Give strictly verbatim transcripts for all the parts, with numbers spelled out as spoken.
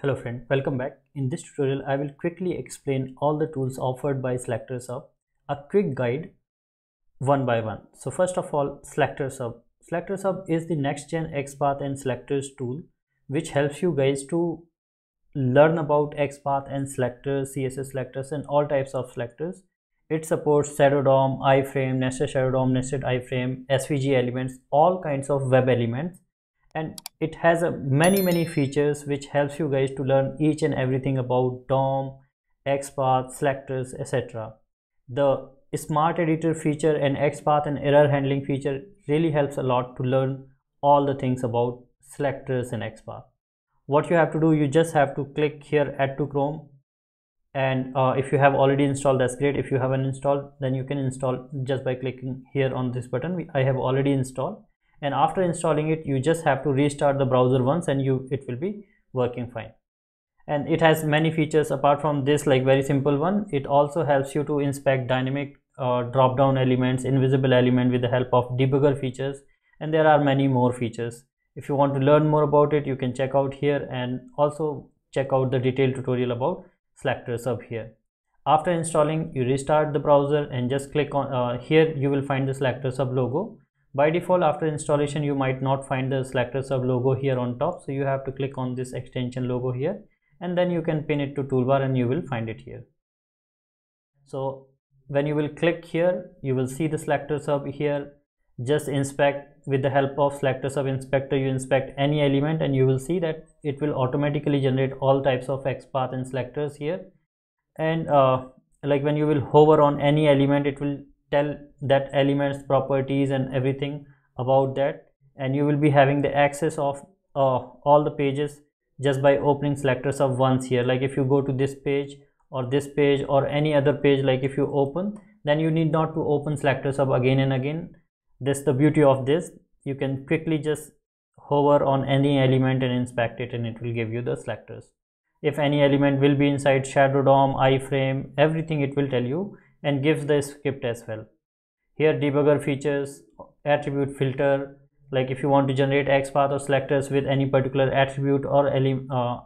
Hello friend, welcome back. In this tutorial, I will quickly explain all the tools offered by SelectorsHub, a quick guide one by one. So first of all, SelectorsHub. SelectorsHub is the next gen XPath and Selectors tool, which helps you guys to learn about XPath and Selectors, C S S Selectors and all types of selectors. It supports Shadow D O M, iframe, nested Shadow D O M, nested iframe, S V G elements, all kinds of web elements. And it has a many many features which helps you guys to learn each and everything about D O M, XPath, selectors, et cetera. The Smart Editor feature and XPath and error handling feature really helps a lot to learn all the things about selectors and XPath. What you have to do, you just have to click here Add to Chrome, and uh, if you have already installed, that's great. If you haven't installed, then you can install just by clicking here on this button. I have already installed. And after installing it, you just have to restart the browser once and you it will be working fine. And it has many features apart from this, like very simple one. It also helps you to inspect dynamic uh, drop down elements, invisible element with the help of debugger features, and there are many more features. If you want to learn more about it, you can check out here, and also check out the detailed tutorial about SelectorsHub here. After installing, you restart the browser and just click on uh, here you will find the SelectorsHub logo. By default, after installation, you might not find the SelectorsHub logo here on top, so you have to click on this extension logo here, and then you can pin it to toolbar and you will find it here. So when you will click here, you will see the SelectorsHub here. Just inspect with the help of SelectorsHub Inspector, you inspect any element and you will see that it will automatically generate all types of XPath and selectors here. And uh, like when you will hover on any element, it will tell that elements properties and everything about that, and you will be having the access of uh, all the pages just by opening SelectorsHub once here. Like if you go to this page or this page or any other page, like if you open, then you need not to open SelectorsHub again and again. This is the beauty of this. You can quickly just hover on any element and inspect it, and it will give you the selectors. If any element will be inside Shadow D O M, iframe, everything it will tell you, and gives the script as well. Here debugger features, attribute filter, like if you want to generate XPath or selectors with any particular attribute or uh,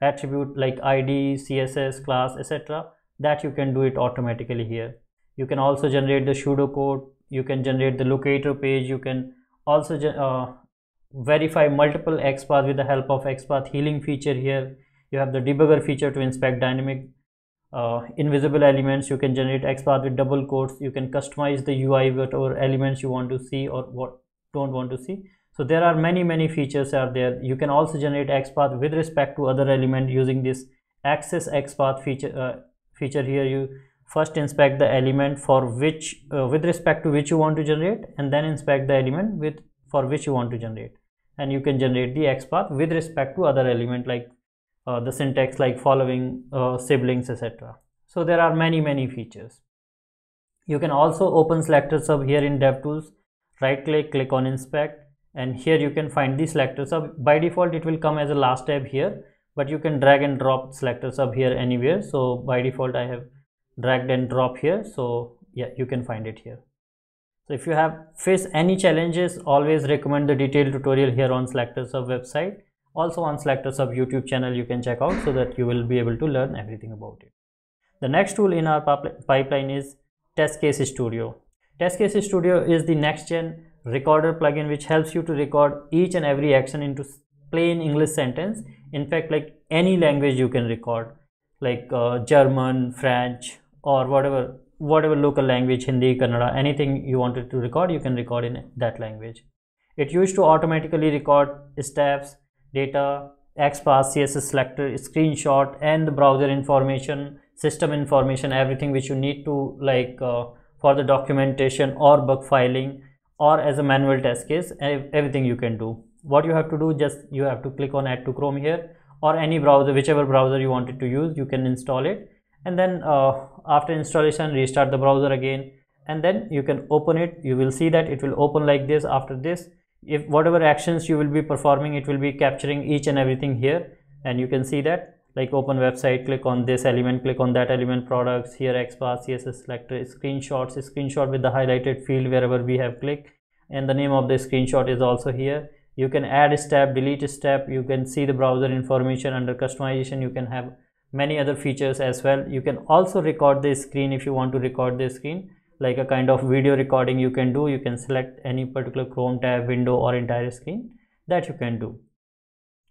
attribute like I D, C S S, class, et cetera, that you can do it automatically here. You can also generate the pseudocode, you can generate the locator page, you can also uh, verify multiple XPath with the help of XPath healing feature here. You have the debugger feature to inspect dynamic Uh, invisible elements. You can generate XPath with double quotes. You can customize the U I, whatever elements you want to see or what don't want to see. So there are many many features are there. You can also generate XPath with respect to other element using this access XPath feature uh, feature here. You first inspect the element for which uh, with respect to which you want to generate, and then inspect the element with for which you want to generate, and you can generate the XPath with respect to other element, like Uh, the syntax like following, uh, siblings, et cetera. So there are many many features. You can also open SelectorsHub here in DevTools. Right click, click on Inspect, and here you can find the SelectorsHub. By default, it will come as a last tab here, but you can drag and drop SelectorsHub here anywhere. So by default, I have dragged and dropped here. So yeah, you can find it here. So if you have faced any challenges, always recommend the detailed tutorial here on SelectorsHub website. Also on SelectorsHub YouTube channel you can check out, so that you will be able to learn everything about it. The next tool in our pipeline is Test Case Studio. Test Case Studio is the next gen recorder plugin which helps you to record each and every action into plain English sentence. In fact, like any language you can record, like uh, German, French, or whatever whatever local language, Hindi, Kannada, anything you wanted to record, you can record in that language. It used to automatically record steps, data, XPath, C S S selector, screenshot, and the browser information, system information, everything which you need to like uh, for the documentation or bug filing or as a manual test case. Everything you can do. What you have to do, just you have to click on Add to Chrome here, or any browser, whichever browser you wanted to use, you can install it, and then uh, after installation, restart the browser again, and then you can open it. You will see that it will open like this. After this, if whatever actions you will be performing, it will be capturing each and everything here, and you can see that like open website, click on this element, click on that element, products here, XPath, C S S selector, screenshots, screenshot with the highlighted field wherever we have clicked, and the name of the screenshot is also here, you can add step, delete step, you can see the browser information under customization, you can have many other features as well. You can also record the screen if you want to record the screen, like a kind of video recording you can do. You can select any particular Chrome tab, window or entire screen that you can do.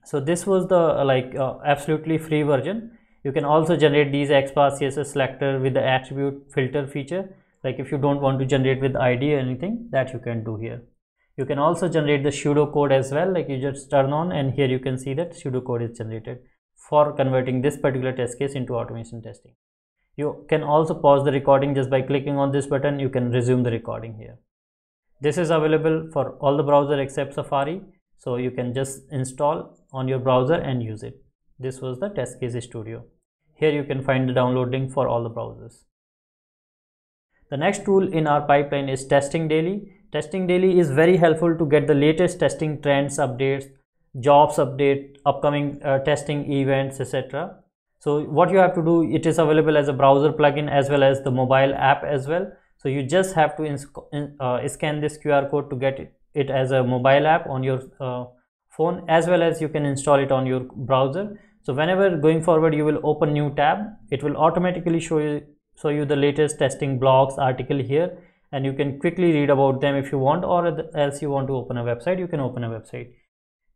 So this was the uh, like uh, absolutely free version. You can also generate these XPath C S S selector with the attribute filter feature, like if you don't want to generate with I D or anything, that you can do here. You can also generate the pseudocode as well, like you just turn on and here you can see that pseudocode is generated for converting this particular test case into automation testing. You can also pause the recording just by clicking on this button. You can resume the recording here. This is available for all the browser except Safari, so you can just install on your browser and use it. This was the Test Case Studio. Here you can find the download link for all the browsers. The next tool in our pipeline is Testing Daily. Testing Daily is very helpful to get the latest testing trends, updates, jobs update, upcoming uh, testing events, et cetera. So what you have to do, it is available as a browser plugin as well as the mobile app as well. So you just have to in, uh, scan this Q R code to get it, it as a mobile app on your uh, phone, as well as you can install it on your browser. So whenever going forward you will open new tab, it will automatically show you show you the latest testing blogs, article here, and you can quickly read about them if you want, or else you want to open a website, you can open a website.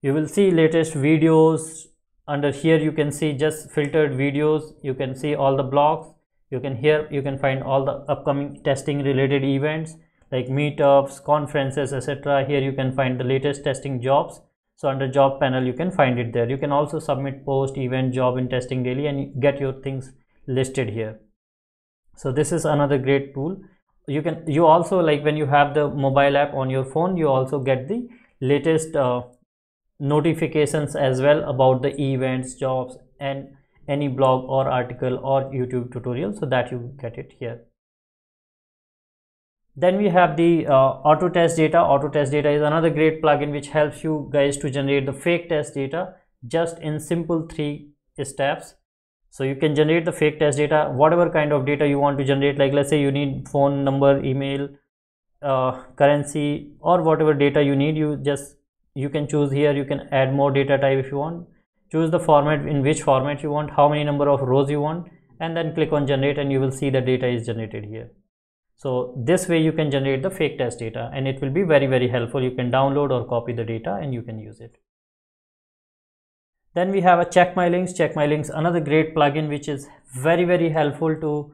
You will see latest videos under here. You can see just filtered videos, you can see all the blogs, you can hear you can find all the upcoming testing related events like meetups, conferences, etc. Here you can find the latest testing jobs, so under job panel you can find it there. You can also submit post, event, job in Testing Daily and get your things listed here. So this is another great tool. You can you also, like when you have the mobile app on your phone, you also get the latest uh, notifications as well about the events, jobs and any blog or article or YouTube tutorial, so that you get it here. Then we have the uh, auto test data. Auto test data is another great plugin which helps you guys to generate the fake test data just in simple three steps. So you can generate the fake test data, whatever kind of data you want to generate, like let's say you need phone number, email, uh, currency or whatever data you need. You just you can choose here. You can add more data type if you want, choose the format, in which format you want, how many number of rows you want, and then click on generate and you will see the data is generated here. So this way you can generate the fake test data and it will be very very helpful. You can download or copy the data and you can use it. Then we have a Check My Links. Check My Links, another great plugin which is very very helpful to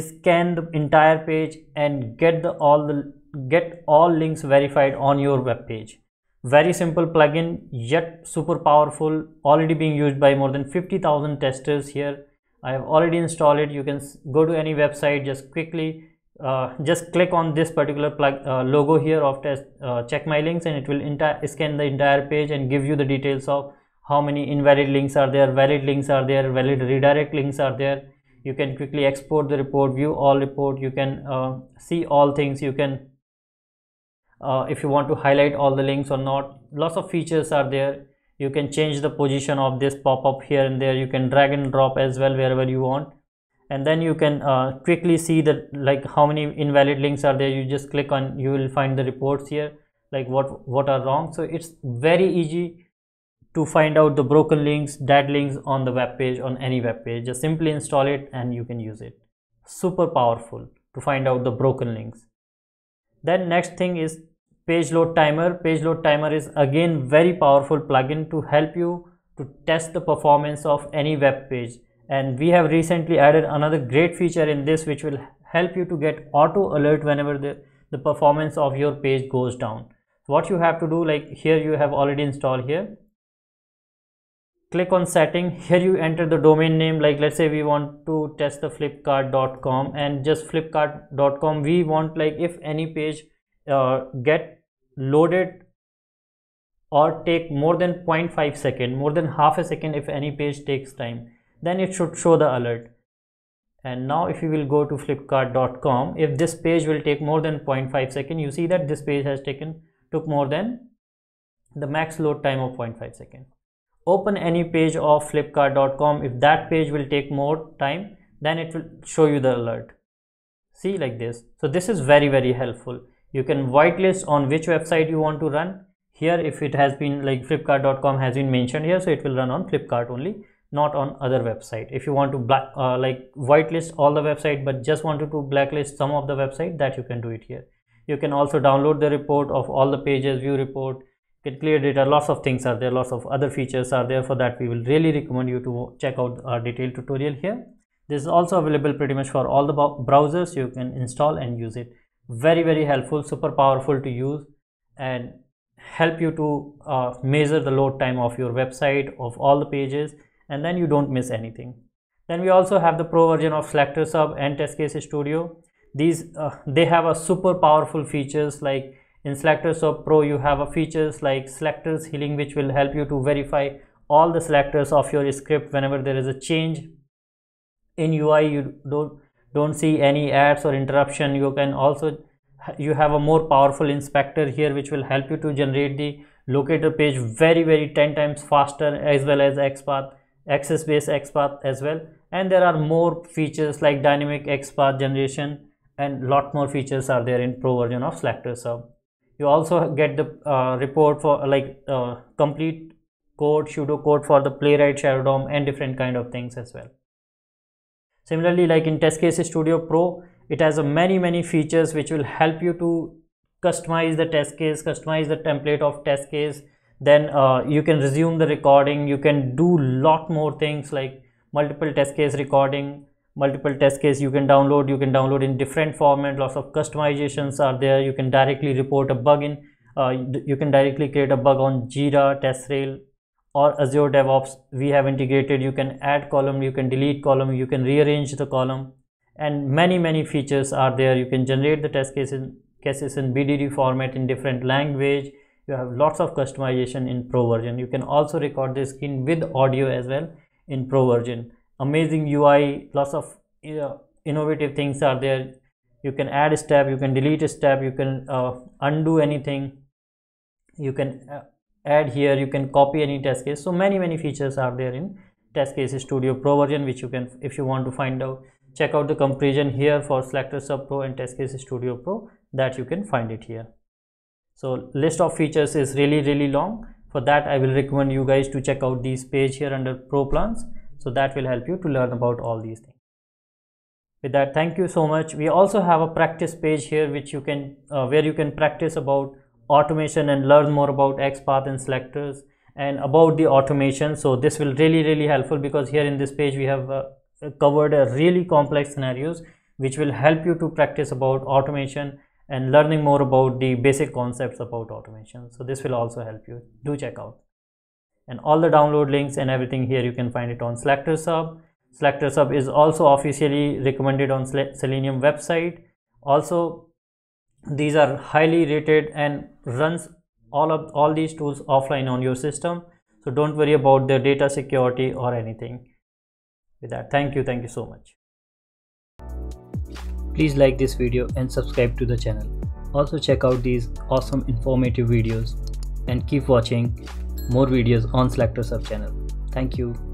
scan the entire page and get the all the get all links verified on your web page. Very simple plugin yet super powerful, already being used by more than fifty thousand testers here. I have already installed it. You can go to any website, just quickly uh, just click on this particular plug uh, logo here of test uh, Check My Links and it will scan the entire page and give you the details of how many invalid links are there, valid links are there, valid redirect links are there. You can quickly export the report, view all report, you can uh, see all things. You can Uh, if you want to highlight all the links or not, lots of features are there. You can change the position of this pop-up here and there. You can drag and drop as well wherever you want, and then you can uh, quickly see that like how many invalid links are there. You just click on, you will find the reports here, like what what are wrong. So it's very easy to find out the broken links, dead links on the web page, on any web page. Just simply install it and you can use it. Super powerful to find out the broken links. Then next thing is Page Load Timer. Page Load Timer is again very powerful plugin to help you to test the performance of any web page, and we have recently added another great feature in this which will help you to get auto alert whenever the, the performance of your page goes down. So what you have to do, like here you have already installed here, click on setting. Here you enter the domain name, like let's say we want to test the flipkart dot com, and just flipkart dot com we want, like if any page Uh, get loaded or take more than zero point five second, more than half a second, if any page takes time, then it should show the alert. And now if you will go to flipkart dot com, if this page will take more than zero point five second, you see that this page has taken took more than the max load time of zero point five second. Open any page of flipkart dot com, if that page will take more time, then it will show you the alert. See, like this. So this is very very helpful. You can whitelist on which website you want to run. here if it has been like flipkart dot com has been mentioned here, so it will run on Flipkart only, not on other website. If you want to black uh, like whitelist all the website but just wanted to blacklist some of the website, that you can do it here. You can also download the report of all the pages, view report, get clear data, lots of things are there, lots of other features are there. For that we will really recommend you to check out our detailed tutorial here. This is also available pretty much for all the browsers. You can install and use it. Very very helpful, super powerful to use, and help you to uh, measure the load time of your website, of all the pages, and then you don't miss anything. Then we also have the pro version of SelectorsHub and Test Case Studio. These uh, they have a super powerful features, like in SelectorsHub Pro you have a features like selectors healing, which will help you to verify all the selectors of your script. Whenever there is a change in U I, you don't don't see any ads or interruption. You can also you have a more powerful inspector here, which will help you to generate the locator page very very ten times faster, as well as XPath, access based XPath as well. And there are more features like dynamic XPath generation, and lot more features are there in pro version of SelectorsHub. You also get the uh, report for like uh, complete code, pseudo code for the Playwright, Shadow D O M, and different kind of things as well. Similarly, like in Test Case Studio Pro, it has a many many features which will help you to customize the test case, customize the template of test case. Then uh, you can resume the recording. You can do lot more things like multiple test case recording, multiple test case you can download. You can download in different format. Lots of customizations are there. You can directly report a bug in. Uh, you can directly create a bug on Jira, TestRail, or Azure DevOps we have integrated. You can add column, you can delete column, you can rearrange the column, and many many features are there. You can generate the test cases cases in B D D format, in different language. You have lots of customization in pro version. You can also record the screen with audio as well in pro version. Amazing U I, lots of uh, innovative things are there. You can add a step, you can delete a step, you can uh, undo anything, you can uh, add here, you can copy any test case. So many many features are there in Test Case Studio Pro version, which you can, if you want to find out, check out the comparison here for SelectorsHub Pro and Test Case Studio Pro, that you can find it here. So list of features is really really long. For that I will recommend you guys to check out these page here under Pro Plans, so that will help you to learn about all these things. With that, thank you so much. We also have a practice page here, which you can uh, where you can practice about automation and learn more about XPath and selectors and about the automation. So this will really really helpful, because here in this page we have uh, covered a really complex scenarios which will help you to practice about automation and learning more about the basic concepts about automation. So this will also help you. Do check out, and all the download links and everything here you can find it on SelectorsHub. SelectorsHub is also officially recommended on Selenium website. Also, these are highly rated and runs all of all these tools offline on your system, so don't worry about their data security or anything. With that, thank you thank you so much. Please like this video and subscribe to the channel. Also check out these awesome informative videos, and keep watching more videos on SelectorsHub channel. Thank you.